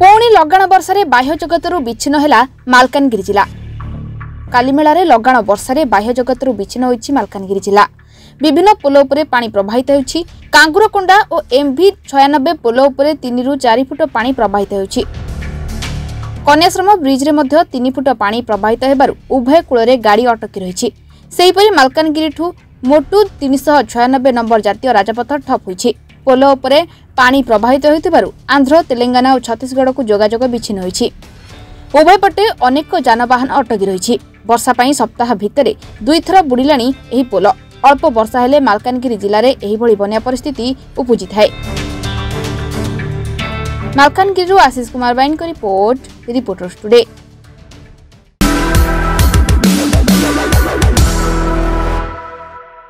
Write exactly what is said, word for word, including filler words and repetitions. पुणी लगाण वर्षा बाह्य जगत विच्छिन्न है मालकानगिरी जिला। कालीमेलारे लगाण वर्षा बाह्य जगत विच्छिन्न होइछि मालकानगिरी जिला। विभिन्न पोल उपरे पानी प्रवाहित होइछि। कांगुरकोंडा और एमवी छियानबे पोल उपरे तीन रु चार फुट पानी प्रवाहित होइछि। कन्याश्रम ब्रिज रे तीन फुट पानी प्रवाहित होबारु उभय कूल गाड़ी अटकी रही। सेहीपरि मालकानगिरी ठू मोटू तीन शह छियानबे नंबर जातीय राजपथ ठप होइछि। पोल उपरे पानी प्रवाहित होइथिबारु आंध्र तेलंगाना और छत्तीसगढ़ को जोगाजोग विच्छिन्न होइछि। उभय पटे अनेक जानवाहन अटकी रही। वर्षा पाई सप्ताह भितरे दुई थर बुड़िलाणी एही पोल। अल्प वर्षा हेले मालकानगिरी जिले में एही बन्या परिस्थिति उपजी थाए। मालकानगिरी आशीष कुमार बैन की रिपोर्ट रिपोर्टर्स टुडे।